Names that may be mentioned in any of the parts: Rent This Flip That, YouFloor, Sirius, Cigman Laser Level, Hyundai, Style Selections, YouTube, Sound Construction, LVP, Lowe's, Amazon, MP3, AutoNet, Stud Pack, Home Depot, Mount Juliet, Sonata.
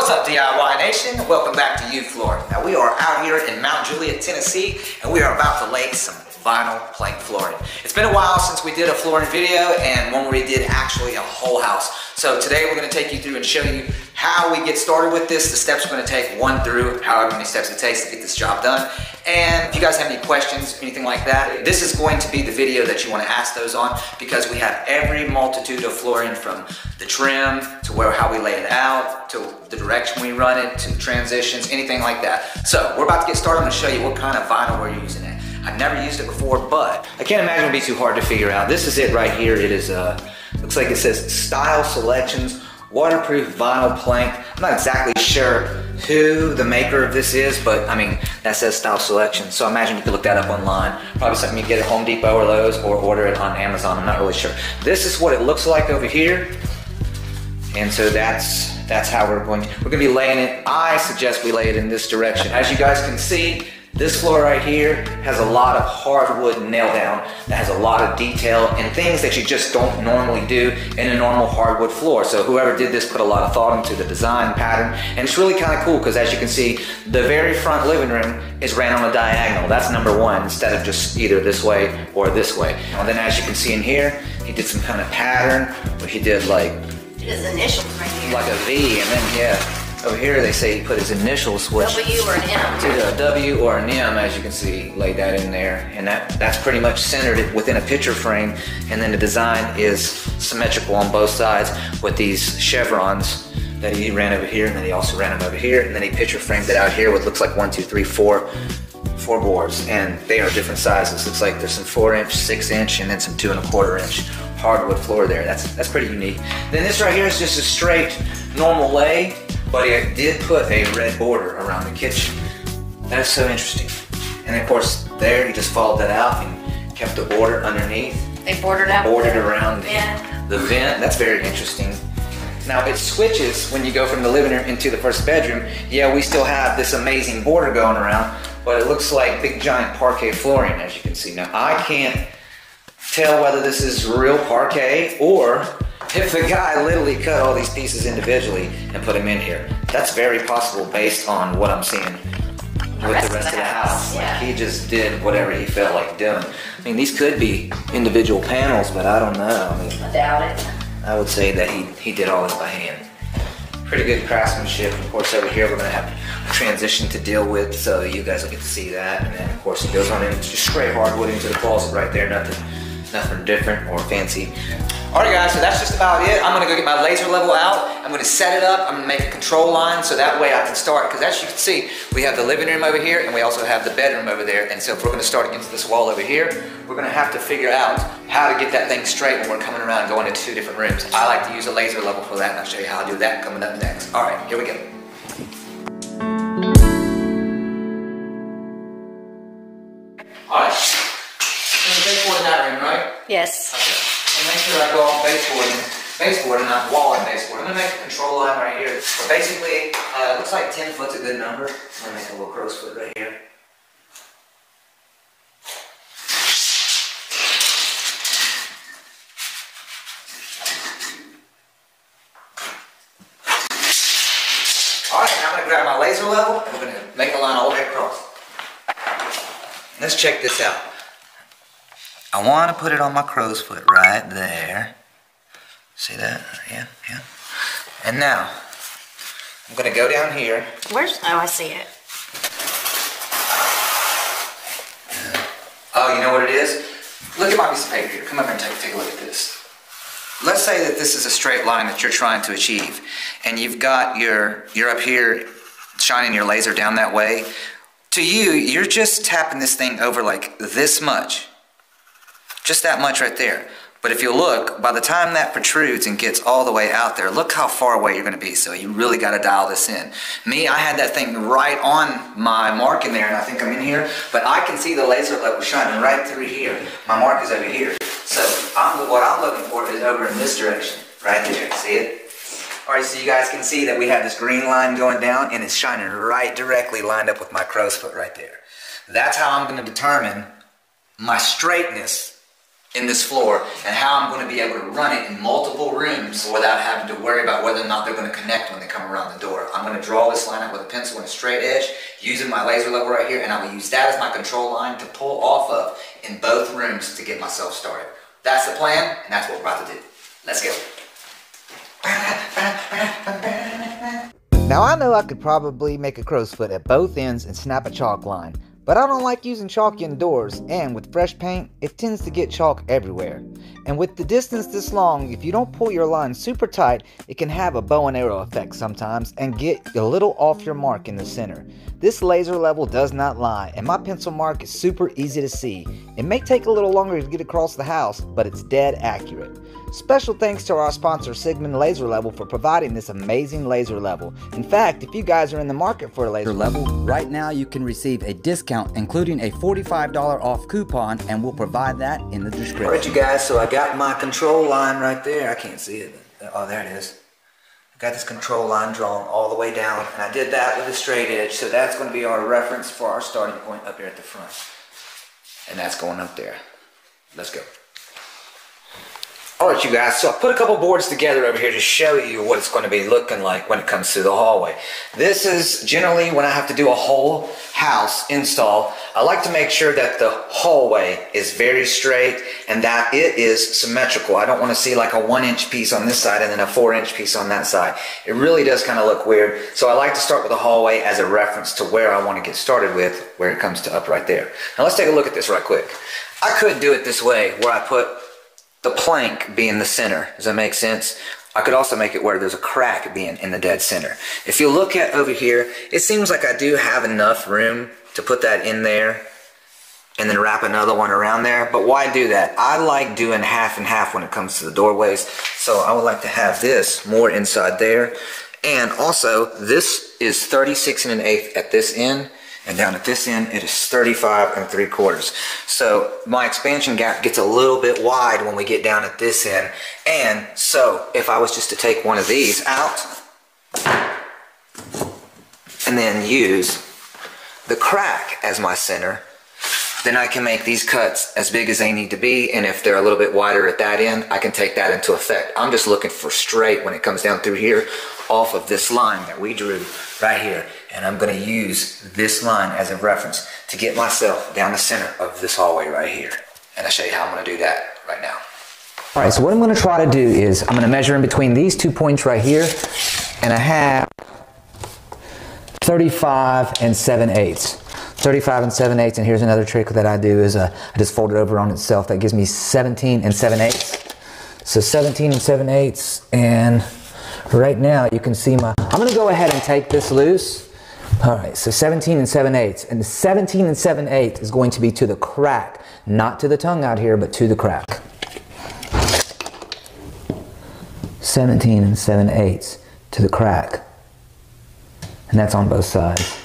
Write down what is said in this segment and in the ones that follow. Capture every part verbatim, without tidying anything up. What's up, D I Y Nation? Welcome back to YouFloor. Now we are out here in Mount Juliet, Tennessee, and we are about to lay some vinyl plank flooring. It's been a while since we did a flooring video and one where we did actually a whole house. So today we're gonna take you through and show you how we get started with this. The steps we're gonna take, one through however many steps it takes to get this job done. And if you guys have any questions, anything like that, this is going to be the video that you want to ask those on, because we have every multitude of flooring, from the trim to where how we lay it out, to the direction we run it, to transitions, anything like that. So we're about to get started. I'm going to show you what kind of vinyl we're using it. I've never used it before, but I can't imagine it'd be too hard to figure out. This is it right here. It is, uh, looks like it says Style Selections, waterproof vinyl plank. I'm not exactly sure who the maker of this is, but I mean, that says Style Selection, so I imagine you could look that up online. Probably something you get at Home Depot or Lowe's, or order it on Amazon, I'm not really sure. This is what it looks like over here, and so that's that's how we're going to, we're going to be laying it. I suggest we lay it in this direction. As you guys can see, this floor right here has a lot of hardwood nail down that has a lot of detail and things that you just don't normally do in a normal hardwood floor. So whoever did this put a lot of thought into the design pattern, and it's really kind of cool because, as you can see, the very front living room is ran on a diagonal. That's number one, instead of just either this way or this way. And then, as you can see in here, he did some kind of pattern where he did like his initials right here, like a V, and then yeah. Over here they say he put his initials, which W or an M. To a W or an M, as you can see, laid that in there. And that, that's pretty much centered it within a picture frame. And then the design is symmetrical on both sides with these chevrons that he ran over here, and then he also ran them over here. And then he picture framed it out here with looks like one, two, three, four, four boards. And they are different sizes. Looks like there's some four inch, six inch, and then some two and a quarter inch hardwood floor there. That's, that's pretty unique. Then this right here is just a straight normal lay. But it did put a red border around the kitchen. That is so interesting. And of course, there he just followed that out and kept the border underneath. They bordered out. Bordered around the, yeah. the vent. That's very interesting. Now it switches when you go from the living room into the first bedroom. Yeah, we still have this amazing border going around, but it looks like big giant parquet flooring, as you can see. Now I can't tell whether this is real parquet or if the guy literally cut all these pieces individually and put them in here. That's very possible based on what I'm seeing with the rest, the rest of the house. house. Yeah. Like he just did whatever he felt like doing. I mean, these could be individual panels, but I don't know. I mean, I doubt it. I would say that he, he did all this by hand. Pretty good craftsmanship. Of course, over here we're gonna have a transition to deal with, so you guys will get to see that. And then of course it goes on in just straight hardwood into the closet right there. Nothing, nothing different or fancy. Alright guys, so that's just about it. I'm going to go get my laser level out. I'm going to set it up. I'm going to make a control line so that way I can start. Because as you can see, we have the living room over here and we also have the bedroom over there. And so if we're going to start against this wall over here, we're going to have to figure out how to get that thing straight when we're coming around and going into two different rooms. I like to use a laser level for that, and I'll show you how to do that coming up next. Alright, here we go. Alright. There's a baseboard in that room, right? Yes. Okay. Make sure I go off baseboard and, baseboard and not wall and baseboard. I'm going to make a control line right here. So basically, uh, it looks like ten foot's a good number. So I'm going to make a little crow's foot right here. Alright, now I'm going to grab my laser level and we're going to make a line all the way across. Let's check this out. I want to put it on my crow's foot right there. See that? Yeah, yeah. And now, I'm going to go down here. Where's? Oh, I see it. Yeah. Oh, you know what it is? Look at my piece of paper here. Come over and take, take a look at this. Let's say that this is a straight line that you're trying to achieve. And you've got your, you're up here shining your laser down that way. To you, you're just tapping this thing over like this much. Just that much right there. But if you look, by the time that protrudes and gets all the way out there, look how far away you're going to be. So you really got to dial this in. Me, I had that thing right on my mark in there, and I think I'm in here. But I can see the laser level shining right through here. My mark is over here. So I'm, what I'm looking for is over in this direction, right there. See it? All right, so you guys can see that we have this green line going down, and it's shining right directly lined up with my crow's foot right there. That's how I'm going to determine my straightness in this floor, and how I'm going to be able to run it in multiple rooms without having to worry about whether or not they're going to connect when they come come around the door. I'm going to draw this line out with a pencil and a straight edge using my laser level right here, and I will use that as my control line to pull off of in both rooms to get myself started. That's the plan, and that's what we're about to do. Let's go. Now I know I could probably make a crow's foot at both ends and snap a chalk line, but I don't like using chalk indoors, and with fresh paint, it tends to get chalk everywhere. And with the distance this long, if you don't pull your line super tight, it can have a bow and arrow effect sometimes and get a little off your mark in the center. This laser level does not lie, and my pencil mark is super easy to see. It may take a little longer to get across the house, but it's dead accurate. Special thanks to our sponsor Cigman Laser Level for providing this amazing laser level. In fact, if you guys are in the market for a laser level, right now you can receive a discount including a forty-five dollars off coupon, and we'll provide that in the description. Alright you guys, so I got my control line right there. I can't see it. Oh, there it is. I got this control line drawn all the way down, and I did that with a straight edge, so that's going to be our reference for our starting point up here at the front. And that's going up there. Let's go. Alright you guys, so I put a couple boards together over here to show you what it's going to be looking like when it comes to the hallway. This is generally when I have to do a whole house install. I like to make sure that the hallway is very straight and that it is symmetrical. I don't want to see like a one inch piece on this side and then a four inch piece on that side. It really does kind of look weird. So I like to start with the hallway as a reference to where I want to get started with where it comes to up right there. Now let's take a look at this right quick. I could do it this way where I put the plank being the center. Does that make sense? I could also make it where there's a crack being in the dead center. If you look at over here, it seems like I do have enough room to put that in there and then wrap another one around there. But why do that? I like doing half and half when it comes to the doorways. So I would like to have this more inside there. And also, this is thirty-six and an eighth at this end. And down at this end, it is thirty-five and three quarters. So my expansion gap gets a little bit wide when we get down at this end. And so if I was just to take one of these out and then use the crack as my center, then I can make these cuts as big as they need to be, and if they're a little bit wider at that end, I can take that into effect. I'm just looking for straight when it comes down through here off of this line that we drew right here, and I'm going to use this line as a reference to get myself down the center of this hallway right here, and I'll show you how I'm going to do that right now. All right, so what I'm going to try to do is I'm going to measure in between these two points right here, and I have thirty-five and seven eighths. thirty-five and seven eighths, and here's another trick that I do is uh, I just fold it over on itself. That gives me seventeen and seven eighths. So seventeen and seven eighths, and right now you can see my, I'm gonna go ahead and take this loose. All right, so seventeen and seven eighths, and the seventeen and seven eighths is going to be to the crack, not to the tongue out here, but to the crack. seventeen and seven eighths to the crack, and that's on both sides.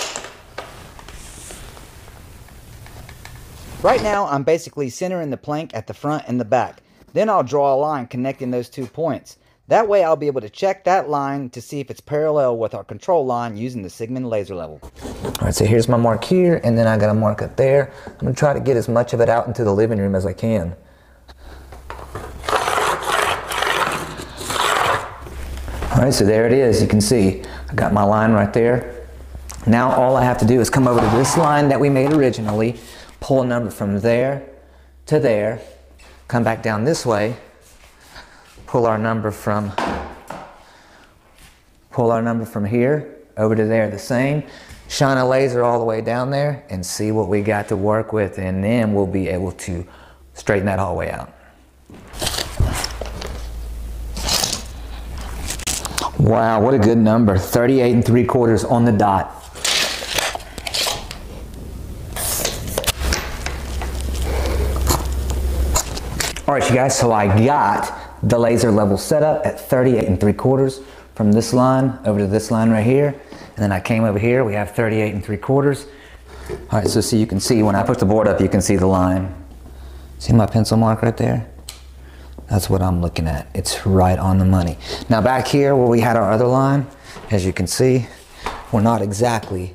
Right now, I'm basically centering the plank at the front and the back. Then I'll draw a line connecting those two points. That way I'll be able to check that line to see if it's parallel with our control line using the Cigman Laser Level. All right, so here's my mark here, and then I got a mark up there. I'm gonna try to get as much of it out into the living room as I can. All right, so there it is. You can see I got my line right there. Now all I have to do is come over to this line that we made originally, pull a number from there to there, come back down this way, pull our number from pull our number from here over to there the same, shine a laser all the way down there and see what we got to work with, and then we'll be able to straighten that hallway out. Wow, what a good number. thirty-eight and three quarters on the dot. Alright you guys, so I got the laser level set up at thirty-eight and three quarters from this line over to this line right here, and then I came over here, we have thirty-eight and three quarters. Alright, so so you can see when I put the board up, you can see the line. See my pencil mark right there? That's what I'm looking at. It's right on the money. Now back here where we had our other line, as you can see, we're not exactly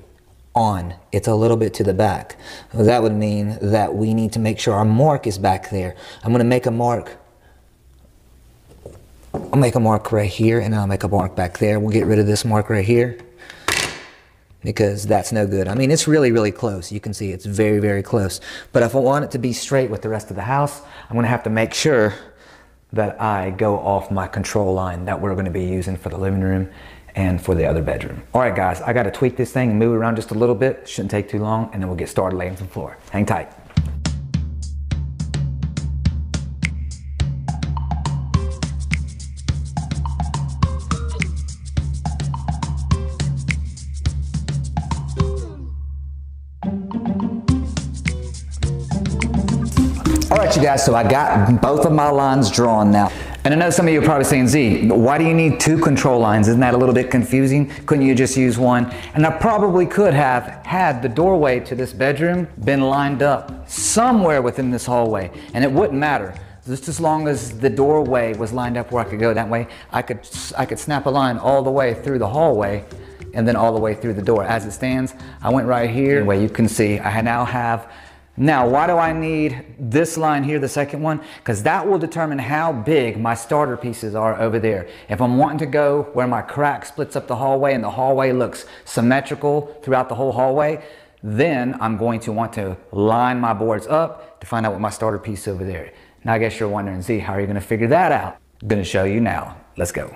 on. It's a little bit to the back. That would mean that we need to make sure our mark is back there. I'm going to make a mark I'll make a mark right here, and then I'll make a mark back there. We'll get rid of this mark right here because that's no good. I mean, it's really, really close. You can see it's very, very close. But if I want it to be straight with the rest of the house, I'm gonna have to make sure that I go off my control line that we're gonna be using for the living room and for the other bedroom. All right, guys, I gotta tweak this thing and move it around just a little bit. Shouldn't take too long, and then we'll get started laying some floor. Hang tight. You guys, so I got both of my lines drawn now. And I know some of you are probably saying, Z, why do you need two control lines? Isn't that a little bit confusing? Couldn't you just use one? And I probably could have had the doorway to this bedroom been lined up somewhere within this hallway, and it wouldn't matter. Just as long as the doorway was lined up where I could go, that way I could, I could snap a line all the way through the hallway and then all the way through the door. As it stands, I went right here. Anyway, you can see I now have Now, why do I need this line here, the second one? Because that will determine how big my starter pieces are over there. If I'm wanting to go where my crack splits up the hallway and the hallway looks symmetrical throughout the whole hallway, then I'm going to want to line my boards up to find out what my starter piece over there. Now, I guess you're wondering, Z, how are you gonna figure that out? I'm gonna show you now. Let's go.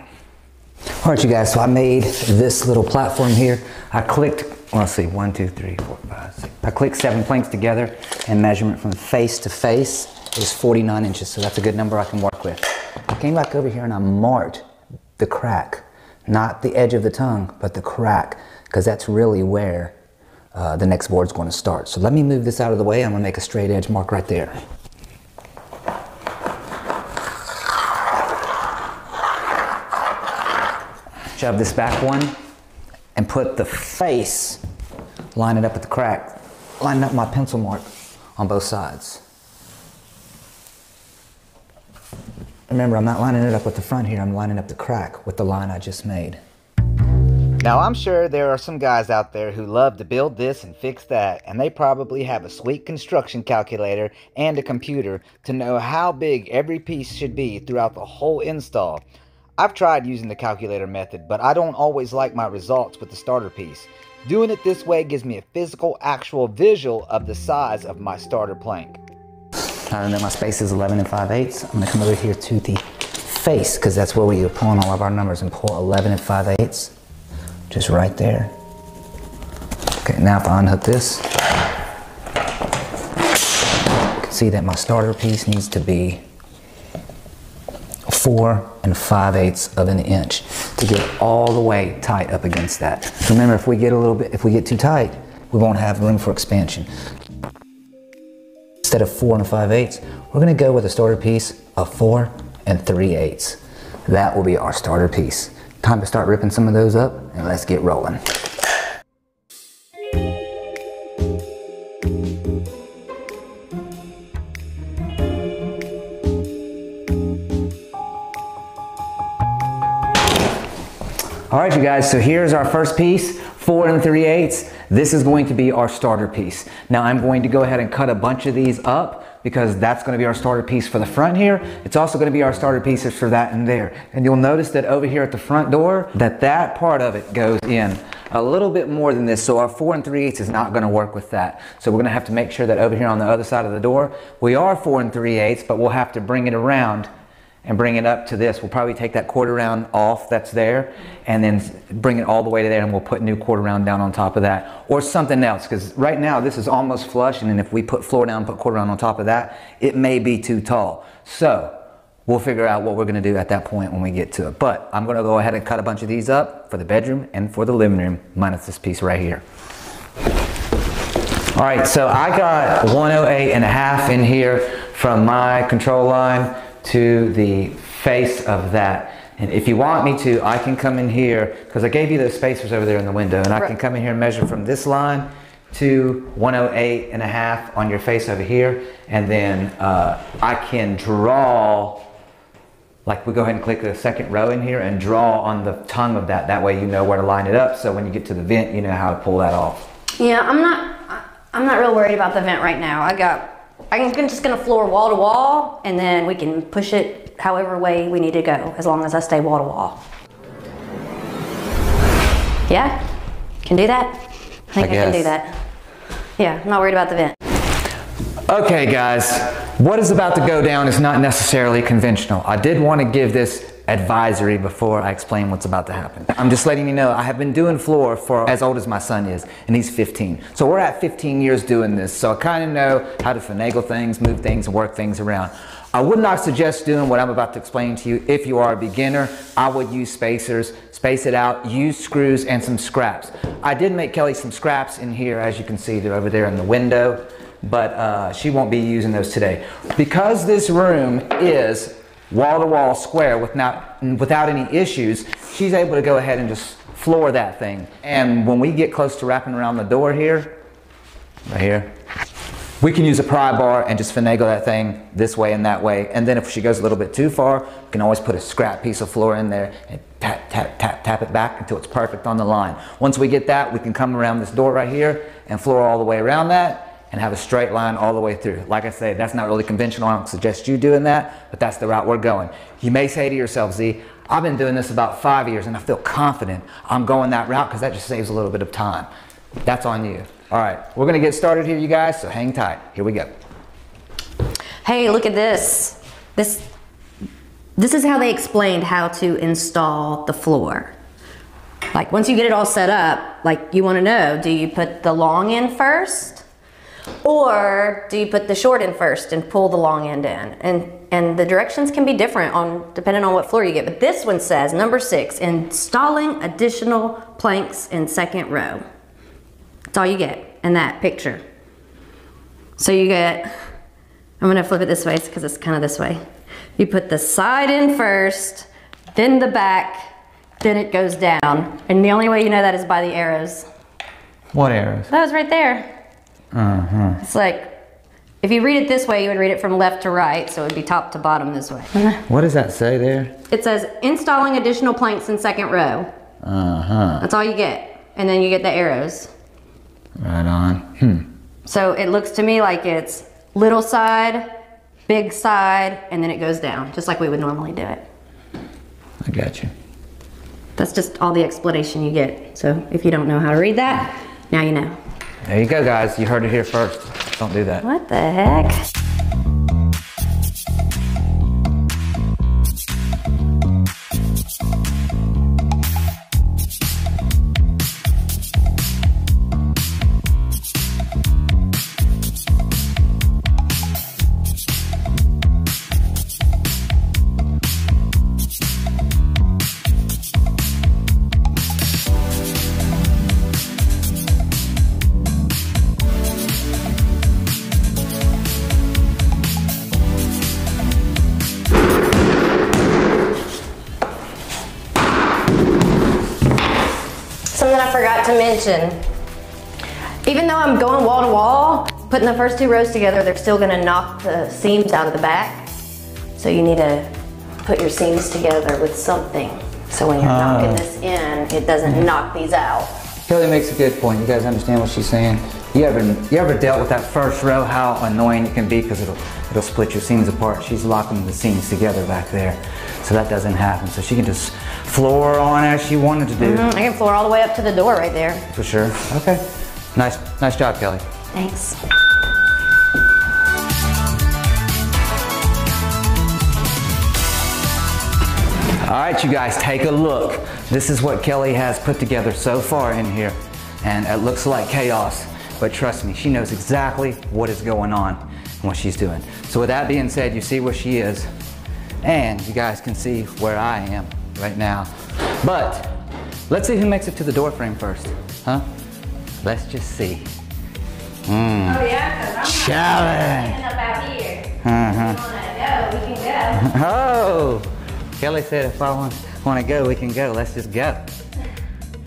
All right, you guys, so I made this little platform here. I clicked Let's see, one, two, three, four, five, six. I click seven planks together, and measurement from face to face is forty-nine inches, so that's a good number I can work with. I came back over here and I marked the crack, not the edge of the tongue, but the crack, because that's really where uh, the next board's gonna start. So let me move this out of the way. I'm gonna make a straight edge mark right there. Shove this back one, and put the face, line it up with the crack, line up my pencil mark on both sides. Remember, I'm not lining it up with the front here, I'm lining up the crack with the line I just made. Now, I'm sure there are some guys out there who love to build this and fix that, and they probably have a sweet construction calculator and a computer to know how big every piece should be throughout the whole install. I've tried using the calculator method, but I don't always like my results with the starter piece. Doing it this way gives me a physical, actual visual of the size of my starter plank. I know my space is eleven and five eighths. I'm gonna come over here to the face, because that's where we are pulling all of our numbers, and pull eleven and five eighths, just right there. Okay, now if I unhook this, you can see that my starter piece needs to be four and five eighths of an inch to get all the way tight up against that. Remember, if we get a little bit, if we get too tight, we won't have room for expansion. Instead of four and five eighths, we're gonna go with a starter piece of four and three eighths. That will be our starter piece. Time to start ripping some of those up, and let's get rolling. All right, you guys, so here's our first piece, four and three eighths. This is going to be our starter piece. Now I'm going to go ahead and cut a bunch of these up because that's gonna be our starter piece for the front here. It's also gonna be our starter pieces for that and there. And you'll notice that over here at the front door, that that part of it goes in a little bit more than this. So our four and three eighths is not gonna work with that. So we're gonna have to make sure that over here on the other side of the door, we are four and three eighths, but we'll have to bring it around and bring it up to this. We'll probably take that quarter round off that's there and then bring it all the way to there, and we'll put new quarter round down on top of that or something else, because right now this is almost flush, and then if we put floor down, put quarter round on top of that, it may be too tall. So we'll figure out what we're gonna do at that point when we get to it. But I'm gonna go ahead and cut a bunch of these up for the bedroom and for the living room, minus this piece right here. All right, so I got one oh eight and a half in here from my control line to the face of that. And if you want me to, I can come in here, because I gave you those spacers over there in the window, and I right. can come in here and measure from this line to one oh eight and a half on your face over here, and then uh, I can draw, like we go ahead and click the second row in here and draw on the tongue of that. That way you know where to line it up, so when you get to the vent, you know how to pull that off. Yeah, I'm not, I'm not real worried about the vent right now. I got I'm just gonna floor wall to wall, and then we can push it however way we need to go, as long as I stay wall to wall. Yeah, can do that. I think I, I can do that. Yeah, I'm not worried about the vent. Okay guys, what is about to go down is not necessarily conventional. I did want to give this advisory before I explain what's about to happen. I'm just letting you know, I have been doing floor for as old as my son is, and he's fifteen. So we're at fifteen years doing this, so I kind of know how to finagle things, move things, and work things around. I would not suggest doing what I'm about to explain to you if you are a beginner. I would use spacers, space it out, use screws and some scraps. I did make Kelly some scraps in here, as you can see, they're over there in the window, but uh, she won't be using those today. Because this room is wall-to-wall square without, without any issues, she's able to go ahead and just floor that thing. And when we get close to wrapping around the door here, right here, we can use a pry bar and just finagle that thing this way and that way. And then if she goes a little bit too far, we can always put a scrap piece of floor in there and tap, tap, tap, tap it back until it's perfect on the line. Once we get that, we can come around this door right here and floor all the way around that, and have a straight line all the way through. Like I say, that's not really conventional. I don't suggest you doing that, but that's the route we're going. You may say to yourself, Z, I've been doing this about five years and I feel confident I'm going that route because that just saves a little bit of time. That's on you. All right, we're gonna get started here, you guys, so hang tight. Here we go. Hey, look at this. This, this is how they explained how to install the floor. Like, once you get it all set up, like, you wanna know, do you put the long end first? Or do you put the short end first and pull the long end in? And and the directions can be different on depending on what floor you get. But this one says, number six, installing additional planks in second row. That's all you get in that picture. So you get, I'm gonna flip it this way because it's kind of this way. You put the side end first, then the back, then it goes down. And the only way you know that is by the arrows. What arrows? That was right there. Mm-hmm. It's like, if you read it this way, you would read it from left to right, so it would be top to bottom this way. What does that say there? It says, installing additional planks in second row. Uh-huh. That's all you get. And then you get the arrows. Right on. Hmm. So it looks to me like it's little side, big side, and then it goes down, just like we would normally do it. I got you. That's just all the explanation you get. So if you don't know how to read that, now you know. There you go, guys. You heard it here first. Don't do that. What the heck? Even though I'm going wall to wall, putting the first two rows together, they're still going to knock the seams out of the back. So you need to put your seams together with something. So when you're uh, knocking this in, it doesn't mm-hmm. knock these out. Kelly makes a good point. You guys understand what she's saying? You ever, you ever dealt with that first row, how annoying it can be because it'll, it'll split your seams apart. She's locking the seams together back there. So that doesn't happen. So she can just floor on as she wanted to do. Mm-hmm. I can floor all the way up to the door right there. For sure. Okay. Nice, nice job, Kelly. Thanks. All right, you guys, take a look. This is what Kelly has put together so far in here. And it looks like chaos, but trust me, she knows exactly what is going on and what she's doing. So with that being said, you see where she is, and you guys can see where I am right now. But let's see who makes it to the door frame first, huh? Let's just see. Mm. Oh yeah, because I'm not up out here. Uh-huh. If you want to go, we can go. Oh, Kelly said if I want, want to go, we can go. Let's just go.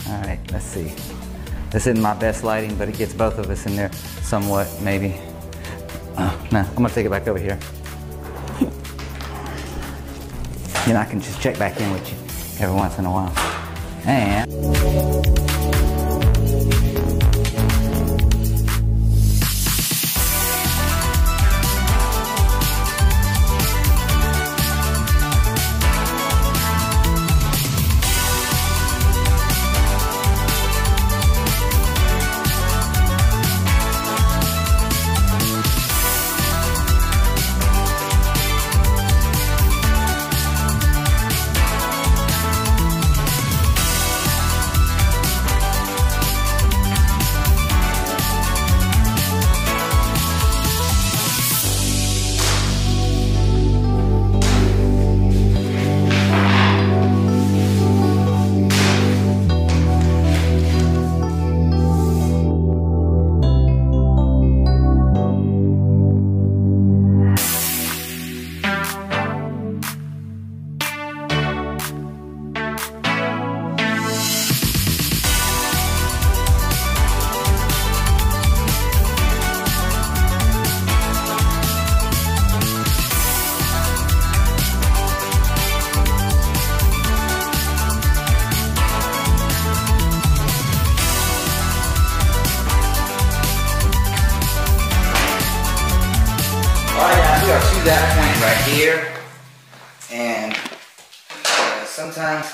All right, let's see. This isn't my best lighting, but it gets both of us in there somewhat, maybe. Oh, no, I'm gonna take it back over here. You know, I can just check back in with you every once in a while. And... that point right here, and uh, sometimes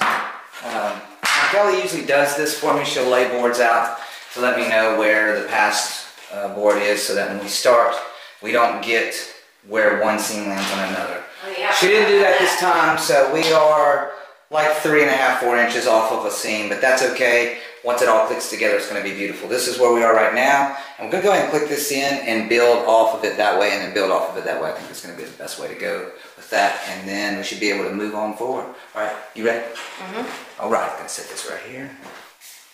um, Kelly usually does this for me. She'll lay boards out to let me know where the past uh, board is, so that when we start, we don't get where one seam lands on another. Oh, yeah. She didn't do that this time, so we are like three and a half, four inches off of a seam, but that's okay. Once it all clicks together, it's going to be beautiful. This is where we are right now, and we're going to go ahead and click this in and build off of it that way, and then build off of it that way. I think it's going to be the best way to go with that, and then we should be able to move on forward. All right, you ready? Mm-hmm. All right, I'm going to set this right here.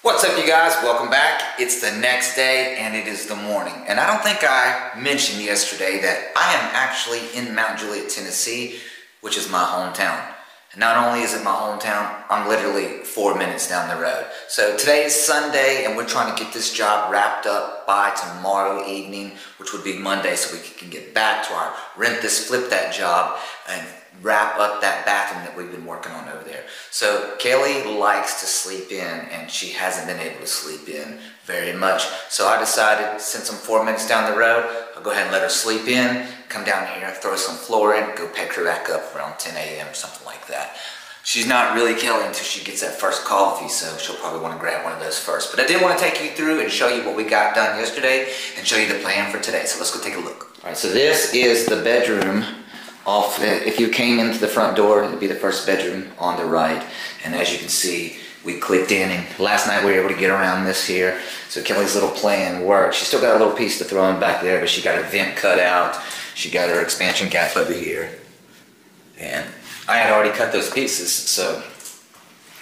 What's up, you guys? Welcome back. It's the next day, and it is the morning, and I don't think I mentioned yesterday that I am actually in Mount Juliet, Tennessee, which is my hometown. Not only is it my hometown, I'm literally four minutes down the road. So today is Sunday, and we're trying to get this job wrapped up by tomorrow evening, which would be Monday, so we can get back to our Rent This Flip That job and wrap up that bathroom that we've been working on over there. So Kelly likes to sleep in, and she hasn't been able to sleep in very much. So I decided, since I'm four minutes down the road, I'll go ahead and let her sleep in, come down here, throw some floor in, go pick her back up around ten A M or something like that. She's not really Kelly until she gets that first coffee, so she'll probably want to grab one of those first. But I did want to take you through and show you what we got done yesterday and show you the plan for today. So let's go take a look. All right, so this is the bedroom. Off, if you came into the front door, it'd be the first bedroom on the right. And as you can see, we clicked in, and last night we were able to get around this here. So Kelly's little plan worked. She's still got a little piece to throw in back there, but she got her vent cut out. She got her expansion cap over here. And I had already cut those pieces, so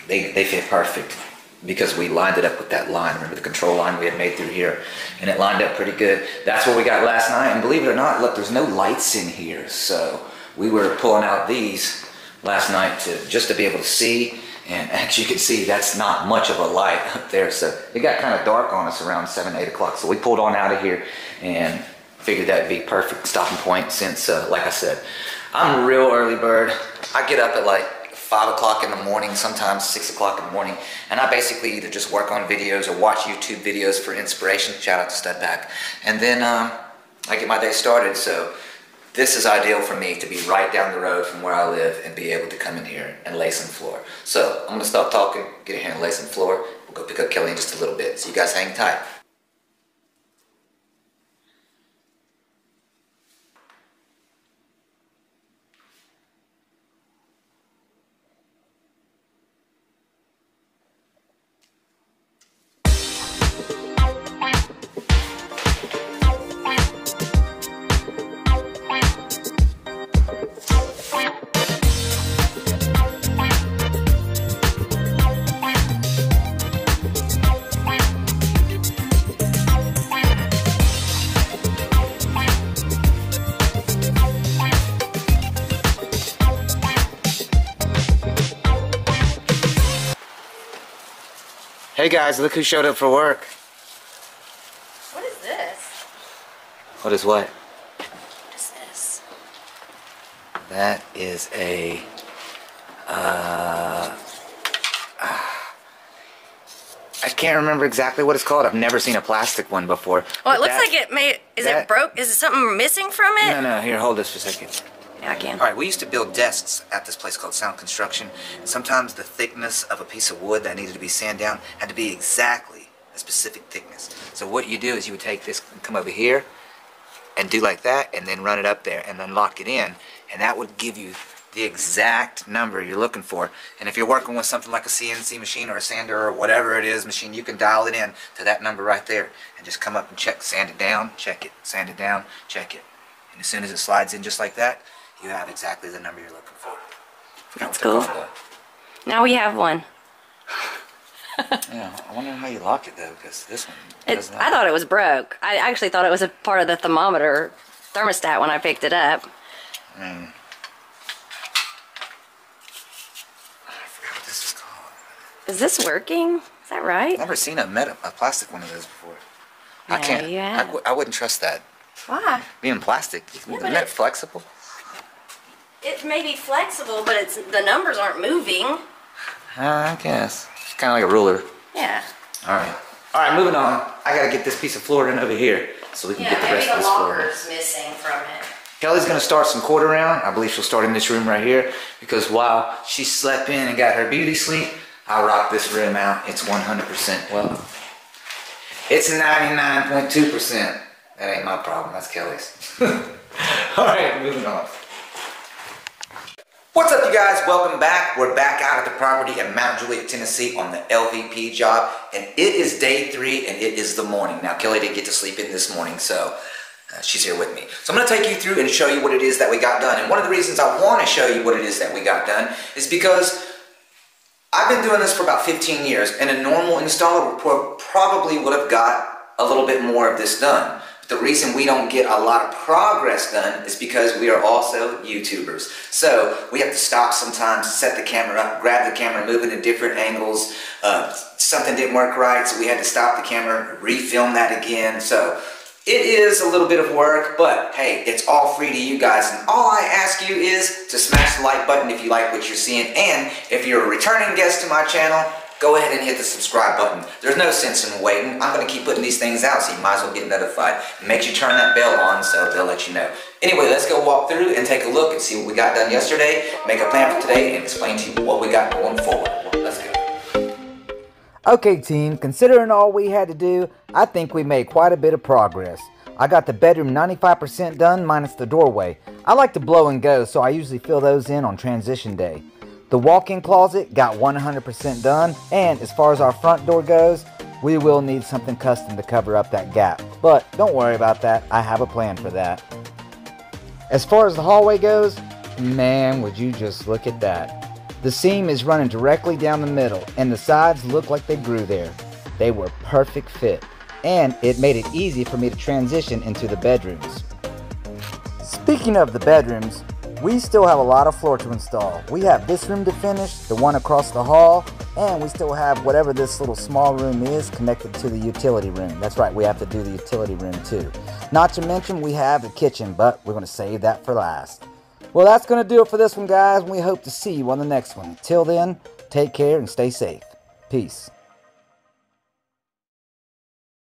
they, they fit perfect because we lined it up with that line. Remember the control line we had made through here? And it lined up pretty good. That's what we got last night. And believe it or not, look, there's no lights in here. So we were pulling out these last night to just to be able to see. And as you can see, that's not much of a light up there. So it got kind of dark on us around seven, eight o'clock. So we pulled on out of here and figured that would be perfect stopping point since, uh, like I said, I'm a real early bird. I get up at like five o'clock in the morning, sometimes six o'clock in the morning. And I basically either just work on videos or watch YouTube videos for inspiration. Shout out to Stud Pack. And then um, I get my day started. So this is ideal for me to be right down the road from where I live and be able to come in here and lay some floor. So I'm gonna stop talking, get in here and lay some floor. We'll go pick up Kelly in just a little bit. So you guys hang tight. Hey guys, look who showed up for work. What is this? What is what? What is this? That is a uh, I can't remember exactly what it's called. I've never seen a plastic one before. Well, it looks that, like it may is that, it broke? Is it something missing from it? No, no, here, hold this for a second. Yeah, I can. All right, we used to build desks at this place called Sound Construction. And sometimes the thickness of a piece of wood that needed to be sanded down had to be exactly a specific thickness. So what you do is you would take this and come over here and do like that and then run it up there and then lock it in. And that would give you the exact number you're looking for. And if you're working with something like a C N C machine or a sander or whatever it is machine, you can dial it in to that number right there and just come up and check, sand it down, check it, sand it down, check it. And as soon as it slides in just like that, you have exactly the number you're looking for. That's cool. Now we have one. Yeah, I wonder how you lock it though, because this one doesn't have it. I thought it was broke. I actually thought it was a part of the thermometer thermostat when I picked it up. Mm. I forgot what this is called. Is this working? Is that right? I've never seen a metal, a plastic one of those before. No, I can't. You have. I, w I wouldn't trust that. Why? Being plastic, yeah, isn't that flexible? It may be flexible, but it's the numbers aren't moving. Uh, I guess. It's kind of like a ruler. Yeah. All right. All right, moving on. I got to get this piece of flooring over here so we can yeah, get the rest of this floor. Yeah, maybe the locker's missing from it. Kelly's gonna start some quarter round. I believe she'll start in this room right here, because while she slept in and got her beauty sleep, I rocked this room out. It's one hundred percent well. It's ninety-nine point two percent. That ain't my problem, that's Kelly's. All right, moving on. What's up, you guys? Welcome back. We're back out at the property in Mount Juliet, Tennessee on the L V P job, and it is day three, and it is the morning. Now, Kelly didn't get to sleep in this morning, so uh, she's here with me. So I'm gonna take you through and show you what it is that we got done. And one of the reasons I wanna show you what it is that we got done is because I've been doing this for about fifteen years, and a normal installer probably would have got a little bit more of this done. The reason we don't get a lot of progress done is because we are also YouTubers. So we have to stop sometimes, set the camera up, grab the camera, move it in different angles. Uh, something didn't work right, so we had to stop the camera, refilm that again. So it is a little bit of work, but hey, it's all free to you guys. And all I ask you is to smash the like button if you like what you're seeing. And if you're a returning guest to my channel, go ahead and hit the subscribe button. There's no sense in waiting. I'm gonna keep putting these things out, so you might as well get notified. Make sure you turn that bell on so they'll let you know. Anyway, let's go walk through and take a look and see what we got done yesterday, make a plan for today, and explain to you what we got going forward. Let's go. Okay team, considering all we had to do, I think we made quite a bit of progress. I got the bedroom ninety-five percent done minus the doorway. I like to blow and go, so I usually fill those in on transition day. The walk-in closet got one hundred percent done, and as far as our front door goes, we will need something custom to cover up that gap. But don't worry about that, I have a plan for that. As far as the hallway goes, man, would you just look at that. The seam is running directly down the middle, and the sides look like they grew there. They were perfect fit, and it made it easy for me to transition into the bedrooms. Speaking of the bedrooms, we still have a lot of floor to install. We have this room to finish, the one across the hall, and we still have whatever this little small room is connected to the utility room. That's right, we have to do the utility room too. Not to mention we have the kitchen, but we're gonna save that for last. Well, that's gonna do it for this one, guys, and we hope to see you on the next one. Till then, take care and stay safe. Peace.